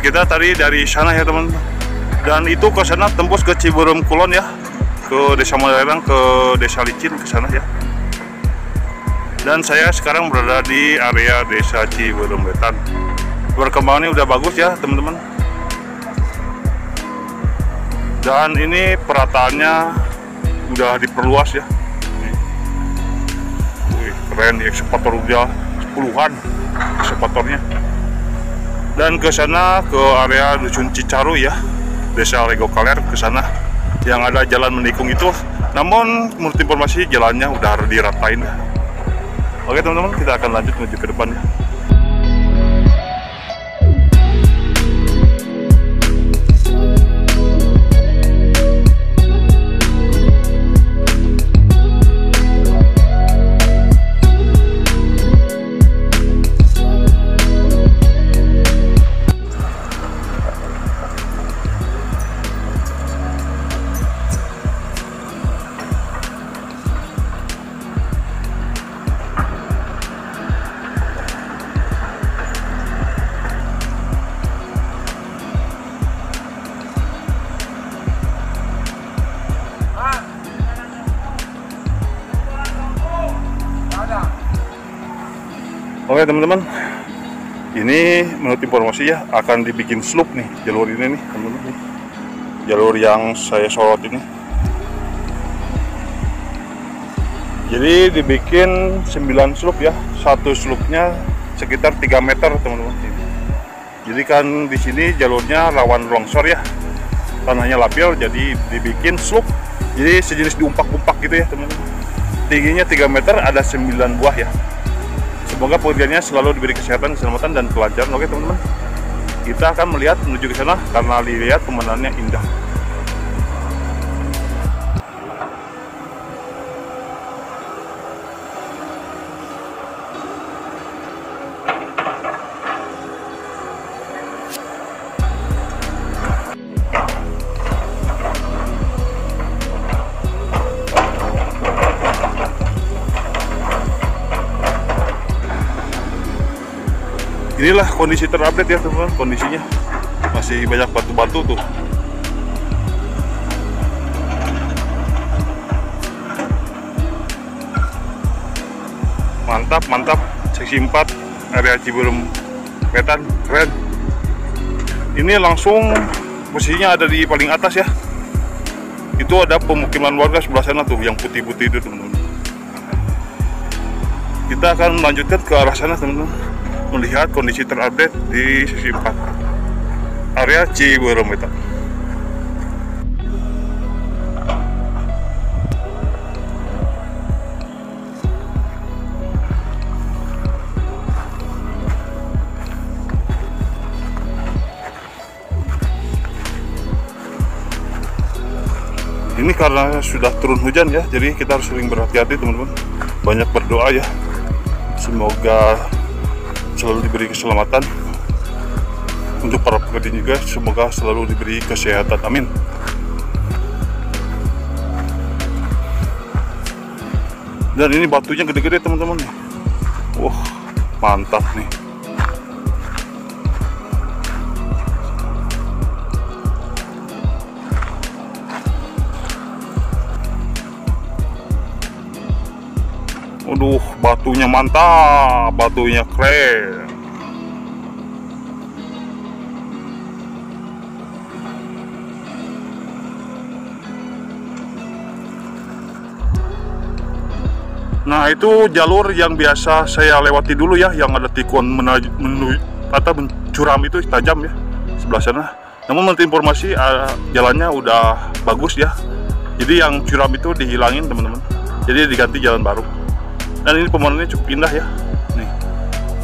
tempat kita tadi dari sana ya teman, dan itu ke sana tembus ke Cibeureum Kulon ya, ke desa Malayang, ke desa Licin, ke sana ya. Dan saya sekarang berada di area desa Cibeureum Wetan. Perkembangannya udah bagus ya teman-teman. Dan ini perataannya udah diperluas ya. Wih, keren, ekskavator udah puluhan ekskavatornya. Dan ke sana ke area dusun Cicaru ya, desa Regokaler ke sana, yang ada jalan menikung itu. Namun menurut informasi jalannya udah diratain. Oke teman-teman, kita akan lanjut menuju ke depannya. Oke teman-teman, ini menurut informasi ya akan dibikin slope nih jalur ini nih teman-teman, jalur yang saya sorot ini. Jadi dibikin 9 slope ya, satu slope-nya sekitar 3 meter teman-teman. Jadi kan di sini jalurnya rawan longsor ya, tanahnya labil, jadi dibikin slope. Jadi sejenis diumpak-umpak gitu ya teman-teman. Tingginya 3 meter ada 9 buah ya. Semoga pekerjaannya selalu diberi kesehatan, keselamatan, dan kelancaran. Oke teman-teman, kita akan melihat menuju ke sana karena dilihat pemandangannya indah. Inilah kondisi terupdate ya teman-teman, kondisinya masih banyak batu-batu tuh. Mantap, mantap. Seksi 4 area Cibeureum Wetan, keren. Ini langsung posisinya ada di paling atas ya. Itu ada pemukiman warga sebelah sana tuh yang putih-putih itu teman-teman. Kita akan melanjutkan ke arah sana teman-teman, melihat kondisi terupdate di sisi 4 area Cibeureum Wetan. Ini karena sudah turun hujan ya, jadi kita harus sering berhati-hati teman-teman, banyak berdoa ya, semoga selalu diberi keselamatan untuk para pekerja juga, semoga selalu diberi kesehatan, amin. Dan ini batunya gede-gede teman-teman, wah mantap nih. Aduh, batunya mantap, batunya keren. Nah, itu jalur yang biasa saya lewati dulu ya, yang ada tikun mencuram itu tajam ya, sebelah sana. Namun menurut informasi jalannya udah bagus ya, jadi yang curam itu dihilangin teman-teman, jadi diganti jalan baru. Dan ini pemandangannya cukup indah ya, nih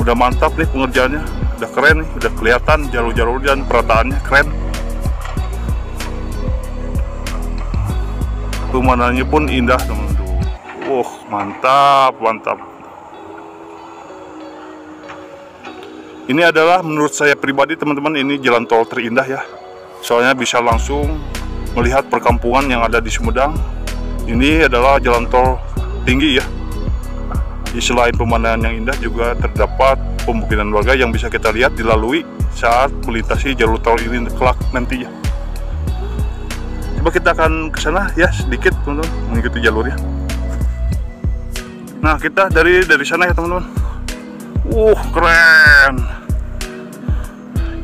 udah mantap nih pengerjaannya, udah keren nih, udah kelihatan jalur-jalur dan perataannya keren. Pemandangannya pun indah teman-teman, mantap, mantap. Ini adalah menurut saya pribadi teman-teman, ini jalan tol terindah ya, soalnya bisa langsung melihat perkampungan yang ada di Sumedang. Ini adalah jalan tol tinggi ya. Selain pemandangan yang indah juga terdapat pemukiman warga yang bisa kita lihat dilalui saat melintasi jalur tol ini kelak nantinya. Coba kita akan ke sana ya sedikit teman-teman, mengikuti jalurnya. Nah, kita dari sana ya teman-teman. Keren.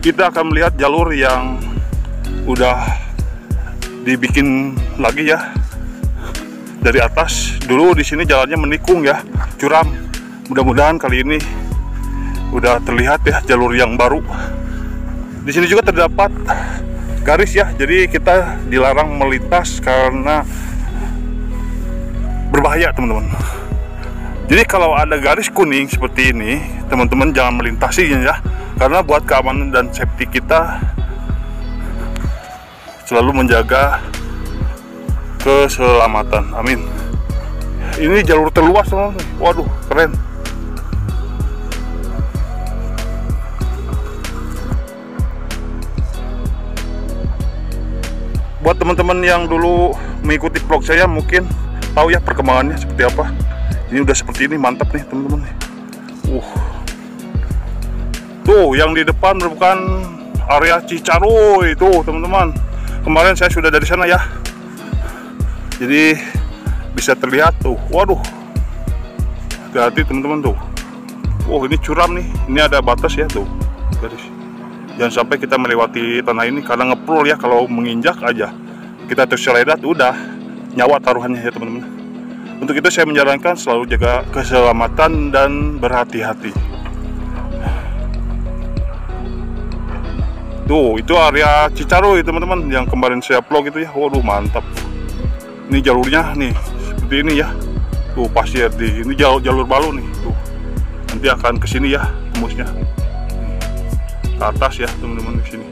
Kita akan melihat jalur yang udah dibikin lagi ya. Dari atas dulu di sini jalannya menikung ya, curam. Mudah-mudahan kali ini udah terlihat ya jalur yang baru. Di sini juga terdapat garis ya, jadi kita dilarang melintas karena berbahaya teman-teman. Jadi kalau ada garis kuning seperti ini, teman-teman jangan melintasinya ya, karena buat keamanan dan safety kita selalu menjaga keselamatan. Amin. Ini jalur terluas teman-teman. Waduh, keren. Buat teman-teman yang dulu mengikuti vlog saya mungkin tahu ya perkembangannya seperti apa. Ini udah seperti ini, mantap nih teman-teman. Tuh, yang di depan merupakan area Cicaruy itu teman-teman. Kemarin saya sudah dari sana ya. Jadi bisa terlihat tuh, waduh, hati-hati teman-teman tuh. Ini curam nih, ini ada batas ya tuh, garis. Jangan sampai kita melewati tanah ini karena ngeprul ya, kalau menginjak aja kita terseledat udah nyawa taruhannya ya teman-teman. Untuk itu saya menyarankan selalu jaga keselamatan dan berhati-hati. Tuh, itu area Cicaruy teman-teman yang kemarin saya vlog itu ya. Waduh, mantap. Ini jalurnya nih seperti ini ya, tuh pasir di ini, jalur balu nih tuh, nanti akan ke sini ya tembusnya ke atas ya teman-teman, di sini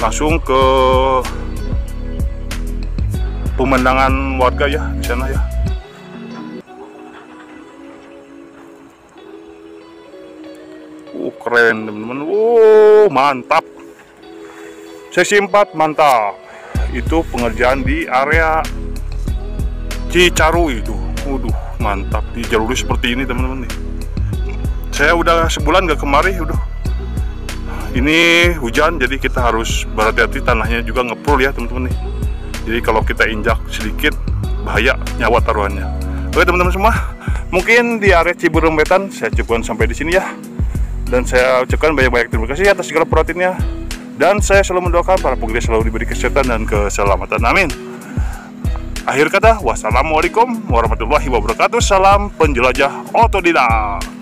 langsung ke pemandangan warga ya di sana ya. Keren teman-teman. Mantap. Seksi 4 mantap. Itu pengerjaan di area Cicaruy itu. Waduh, mantap. Di jalur seperti ini teman-teman nih. Saya udah sebulan gak kemari, udah. Ini hujan jadi kita harus berhati-hati, tanahnya juga ngeprul ya teman-teman nih. Jadi kalau kita injak sedikit bahaya nyawa taruhannya. Oke teman-teman semua, mungkin di area Cibeureum Wetan saya cukupkan sampai di sini ya. Dan saya ucapkan banyak-banyak terima kasih atas segala perhatiannya. Dan saya selalu mendoakan para pekerja selalu diberi kesehatan dan keselamatan. Amin. Akhir kata, wassalamualaikum warahmatullahi wabarakatuh. Salam penjelajah otodidak.